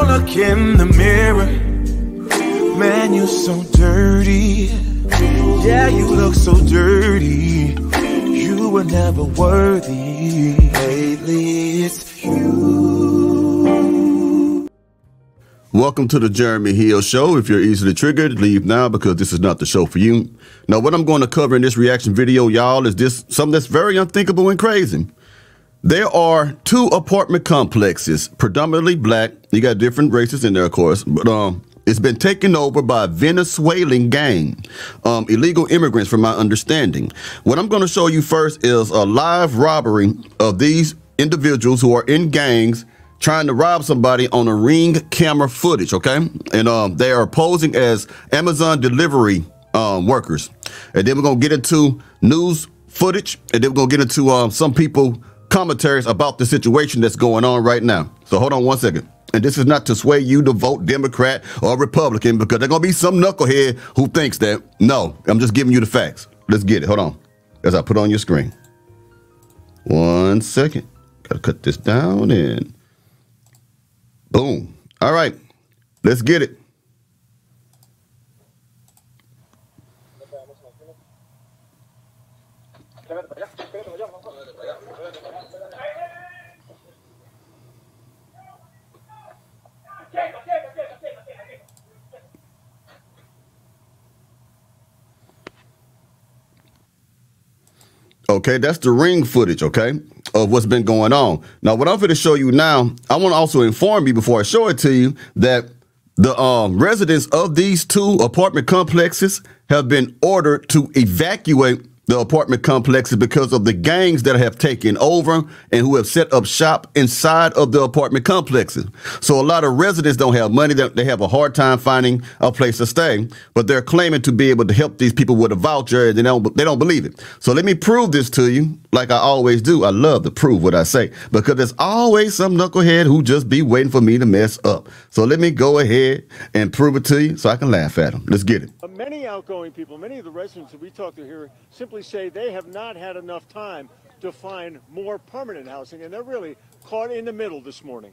Don't look in the mirror. Man, you're so dirty. Yeah, you look so dirty. You were never worthy. Lately, it's you. Welcome to the Jeremy Hill Show. If you're easily triggered, leave now because this is not the show for you. Now, what I'm going to cover in this reaction video, y'all, is this something that's very unthinkable and crazy. There are two apartment complexes, predominantly black. You got different races in there, of course, but it's been taken over by a Venezuelan gang, illegal immigrants from my understanding. What I'm going to show you first is a live robbery of these individuals who are in gangs trying to rob somebody on a Ring camera footage, okay? And they are posing as Amazon delivery workers. And then we're going to get into news footage, and then we're going to get into some people commentaries about the situation that's going on right now. So hold on one second. And this is not to sway you to vote Democrat or Republican, because there's going to be some knucklehead who thinks that. No, I'm just giving you the facts. Let's get it. Hold on. As I put on your screen. One second. Got to cut this down and boom. All right. Let's get it. Okay, that's the Ring footage, okay, of what's been going on. Now, what I'm going to show you now, I want to also inform you before I show it to you that the residents of these two apartment complexes have been ordered to evacuate the apartment complexes because of the gangs that have taken over and who have set up shop inside of the apartment complexes. So a lot of residents don't have money. They have a hard time finding a place to stay, but they're claiming to be able to help these people with a voucher, and they don't believe it. So let me prove this to you like I always do. I love to prove what I say because there's always some knucklehead who just be waiting for me to mess up. So let me go ahead and prove it to you so I can laugh at them. Let's get it. Many outgoing people, many of the residents that we talk to here simply say they have not had enough time to find more permanent housing, and they're really caught in the middle this morning.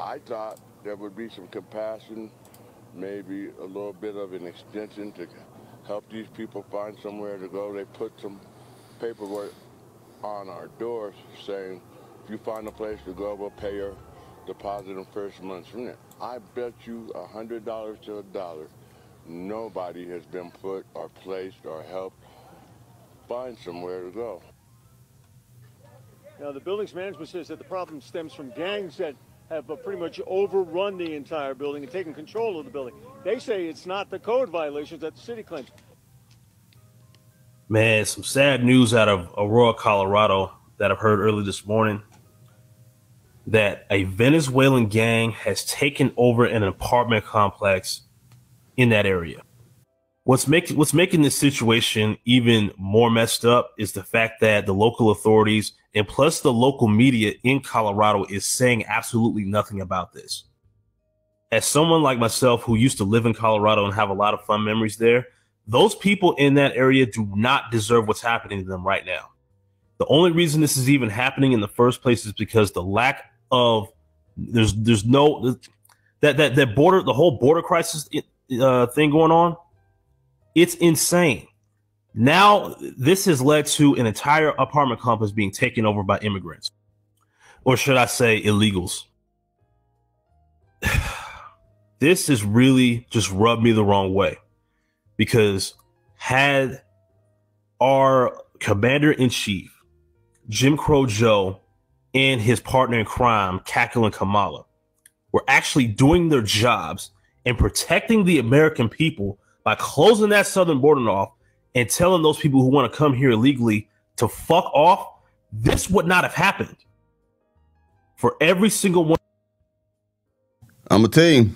I thought there would be some compassion, maybe a little bit of an extension to help these people find somewhere to go. They put some paperwork on our doors saying, if you find a place to go, we'll pay your deposit in first month's rent. I bet you $100 to $1. Nobody has been put or placed or helped find somewhere to go. Now, the building's management says that the problem stems from gangs that have pretty much overrun the entire building and taken control of the building. They say it's not the code violations that the city claims. Man, some sad news out of Aurora, Colorado that I've heard early this morning, that a Venezuelan gang has taken over an apartment complex in that area. What's making this situation even more messed up is the fact that the local authorities and plus the local media in Colorado is saying absolutely nothing about this. As someone like myself who used to live in Colorado and have a lot of fun memories there, those people in that area do not deserve what's happening to them right now. The only reason this is even happening in the first place is because the lack of the whole border crisis thing going on. It's insane. Now this has led to an entire apartment complex being taken over by immigrants, or should I say illegals. This has really just rubbed me the wrong way, because had our commander-in-chief Jim Crow Joe and his partner in crime Cackle and Kamala were actually doing their jobs and protecting the American people by closing that southern border off and telling those people who want to come here illegally to fuck off, this would not have happened. For every single one. I'm going to tell you,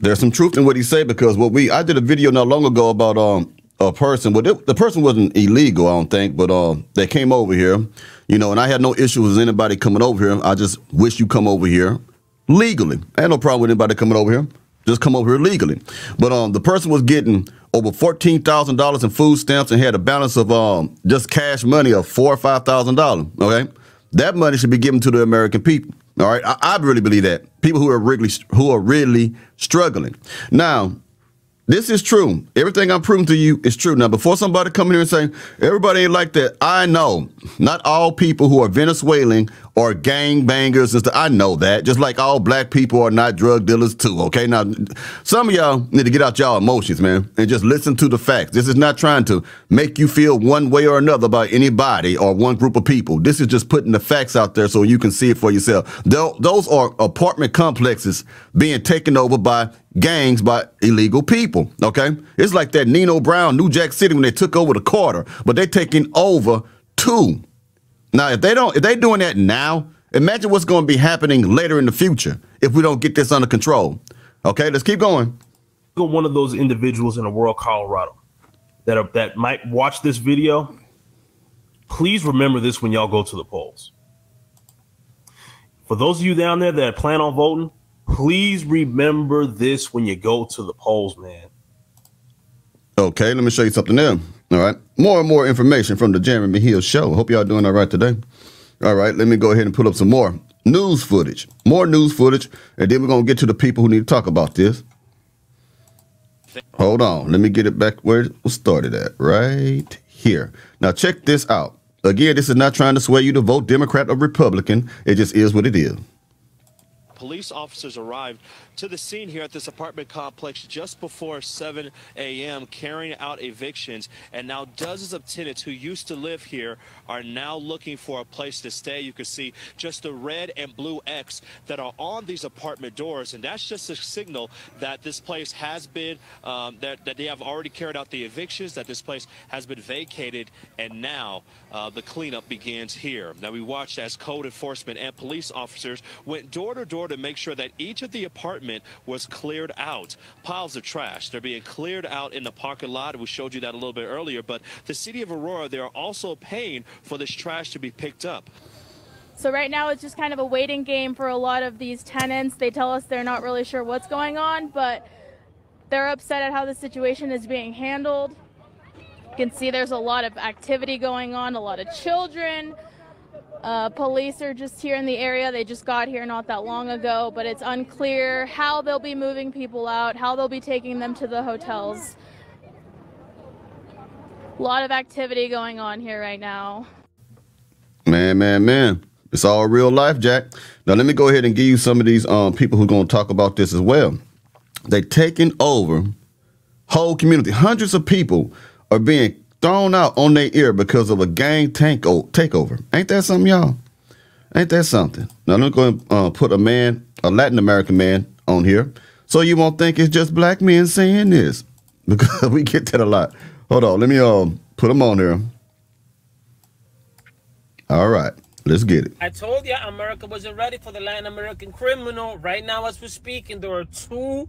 there's some truth in what he said, because what I did a video not long ago about a person, but the person wasn't illegal, I don't think, but they came over here, you know, and I had no issue with anybody coming over here. I just wish you come over here legally. I had no problem with anybody coming over here. Just come over here legally. But the person was getting over $14,000 in food stamps and had a balance of just cash money of $4,000 or $5,000. Okay, that money should be given to the American people. All right, I really believe that people who are really struggling. Now, this is true. Everything I'm proving to you is true. Now, before somebody come here and say everybody ain't like that, I know not all people who are Venezuelan are gang bangers. I know that. Just like all black people are not drug dealers too. Okay, now some of y'all need to get out y'all emotions, man, and just listen to the facts. This is not trying to make you feel one way or another about anybody or one group of people. This is just putting the facts out there so you can see it for yourself. Those are apartment complexes being taken over by gangs, by illegal people, okay? It's like that Nino Brown, New Jack City, when they took over the Carter, but they're taking over too. Now, if they're doing that now, imagine what's going to be happening later in the future if we don't get this under control. Okay, let's keep going. One of those individuals in Aurora, Colorado that might watch this video, please remember this when y'all go to the polls. For those of you down there that plan on voting, please remember this when you go to the polls, man. Okay, let me show you something there. All right, more and more information from the Jeremy Hill Show. Hope y'all doing all right today. All right, let me go ahead and pull up some more news footage. More news footage, and then we're going to get to the people who need to talk about this. Hold on, let me get it back where it started at, right here. Now, check this out. Again, this is not trying to sway you to vote Democrat or Republican. It just is what it is. Police officers arrived to the scene here at this apartment complex just before 7 a.m. carrying out evictions, and now dozens of tenants who used to live here are now looking for a place to stay. You can see just the red and blue X that are on these apartment doors, and that's just a signal that this place has been that they have already carried out the evictions, that this place has been vacated, and now the cleanup begins here. Now, we watched as code enforcement and police officers went door to door to make sure that each of the apartment was cleared out. Piles of trash, they're being cleared out in the parking lot. We showed you that a little bit earlier, but the city of Aurora, they're also paying for this trash to be picked up. So right now it's just kind of a waiting game for a lot of these tenants. They tell us they're not really sure what's going on, but they're upset at how the situation is being handled. You can see there's a lot of activity going on, a lot of children. Police are just here in the area. They just got here not that long ago, but it's unclear how they'll be moving people out, how they'll be taking them to the hotels. A lot of activity going on here right now. Man. It's all real life, Jack. Now, let me go ahead and give you some of these people who are going to talk about this as well. They're taking over whole community. Hundreds of people are being thrown out on their ear because of a gang takeover. Ain't that something, y'all? Ain't that something? Now, I'm going to put a Latin American man on here, so you won't think it's just black men saying this, because we get that a lot. Hold on, let me put him on here. All right, let's get it. I told you America wasn't ready for the Latin American criminal. Right now, as we're speaking, there are two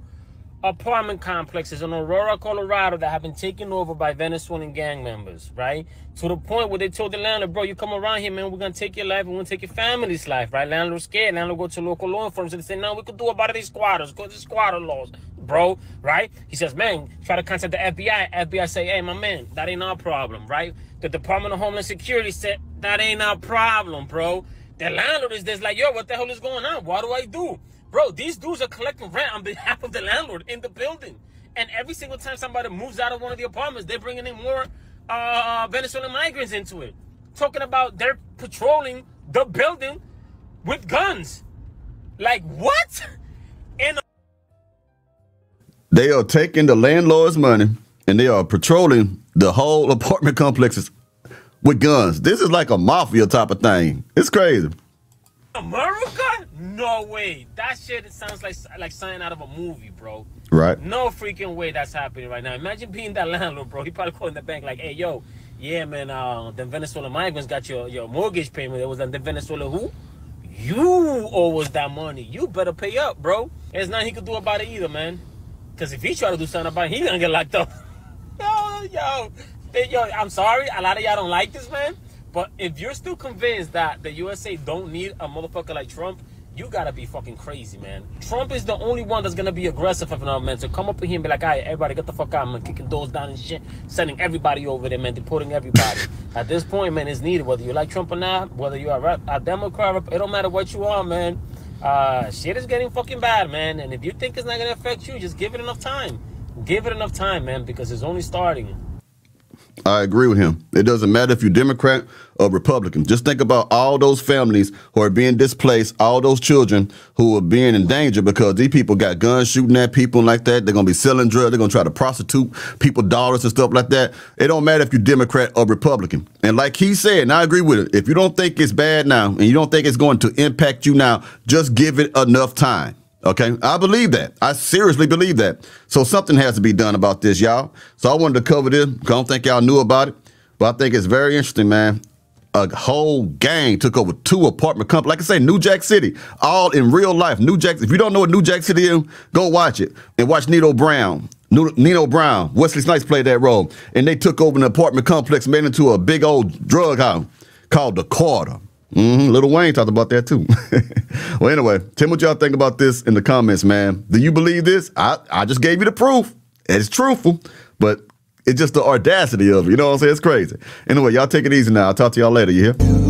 apartment complexes in Aurora, Colorado that have been taken over by Venezuelan gang members, right? To the point where they told the landlord, bro, you come around here, man, we're going to take your life and we're going to take your family's life, right? Landlord's scared. Landlord go to local law enforcement and say, no, we could do about these squatters, go to squatter laws, bro, right? He says, man, try to contact the FBI. FBI say, hey, my man, that ain't our problem, right? The Department of Homeland Security said, that ain't our problem, bro. The landlord is just like, yo, what the hell is going on? What do I do? Bro, these dudes are collecting rent on behalf of the landlord in the building. And every single time somebody moves out of one of the apartments, they're bringing in more Venezuelan migrants into it. Talking about they're patrolling the building with guns. Like, what? They are taking the landlord's money and they are patrolling the whole apartment complexes with guns. This is like a mafia type of thing. It's crazy. America? No way. That shit, it sounds like something out of a movie, bro. Right. No freaking way that's happening right now. Imagine being that landlord, bro. He probably calling the bank like, hey, yo, yeah, man, the Venezuelan migrants got your mortgage payment. It was on the Venezuelan who? You owe us that money. You better pay up, bro. There's nothing he could do about it either, man. Because if he try to do something about it, he's going to get locked up. yo, I'm sorry. A lot of y'all don't like this, man. But if you're still convinced that the USA don't need a motherfucker like Trump, you gotta be fucking crazy, man. Trump is the only one that's gonna be aggressive enough, man. So come up in here and be like, all right, everybody get the fuck out, man. Kicking doors down and shit. Sending everybody over there, man. Deporting everybody. At this point, man, it's needed. Whether you like Trump or not, whether you are a Democrat, it don't matter what you are, man. Shit is getting fucking bad, man. And if you think it's not gonna affect you, just give it enough time. Give it enough time, man, because it's only starting. I agree with him. It doesn't matter if you're Democrat or Republican. Just think about all those families who are being displaced, all those children who are being in danger because these people got guns shooting at people like that. They're going to be selling drugs. They're going to try to prostitute people's daughters and stuff like that. It don't matter if you're Democrat or Republican. And like he said, and I agree with it, if you don't think it's bad now and you don't think it's going to impact you now, just give it enough time. Okay, I believe that. I seriously believe that. So something has to be done about this, y'all. So I wanted to cover this because I don't think y'all knew about it, but I think it's very interesting, man. A whole gang took over 2 apartment companies. Like I say, New Jack City, all in real life. New Jack. If you don't know what New Jack City is, go watch it and watch Nino Brown, Wesley Snipes played that role, and they took over an apartment complex, made it into a big old drug house called the Quarter. Lil Wayne talked about that too. Well, anyway, Tim, what y'all think about this in the comments, man? Do you believe this? I just gave you the proof. It's truthful, but it's just the audacity of it. You know what I'm saying? It's crazy. Anyway, y'all take it easy now. I'll talk to y'all later. You hear?